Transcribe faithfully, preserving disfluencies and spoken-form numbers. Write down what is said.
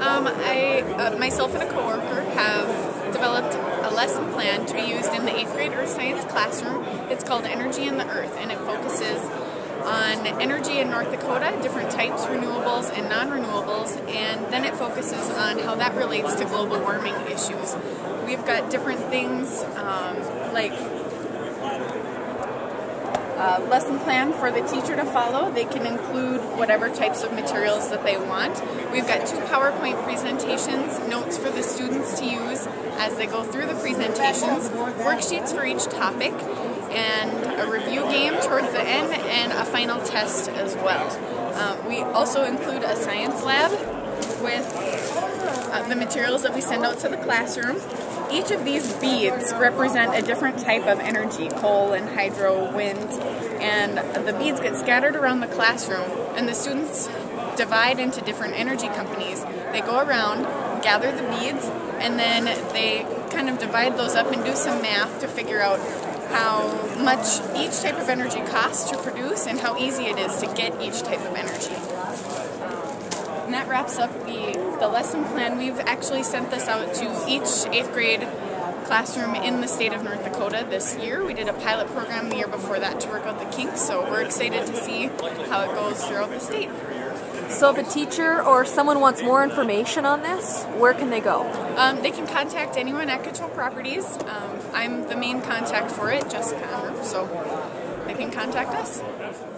Um, I, uh, myself and a coworker have developed a lesson plan to be used in the eighth grade earth science classroom. It's called Energy in the Earth, and it focuses on energy in North Dakota, different types, renewables and non-renewables, and then it focuses on how that relates to global warming issues. We've got different things um, like a lesson plan for the teacher to follow. They can include whatever types of materials that they want. We've got two PowerPoint presentations, notes for the students to use as they go through the presentations, worksheets for each topic, and a review game towards the end, and a final test as well. Um, we also include a science lab with uh, the materials that we send out to the classroom. Each of these beads represent a different type of energy, coal and hydro, wind, and the beads get scattered around the classroom, and the students divide into different energy companies. They go around, gather the beads, and then they kind of divide those up and do some math to figure out how much each type of energy costs to produce and how easy it is to get each type of energy. And that wraps up the, the lesson plan. We've actually sent this out to each eighth grade classroom in the state of North Dakota this year. We did a pilot program the year before that to work out the kinks, so we're excited to see how it goes throughout the state. So if a teacher or someone wants more information on this, where can they go? Um, they can contact anyone at Coteau Properties. Um, I'm the main contact for it, Jessica Unruh, so they can contact us.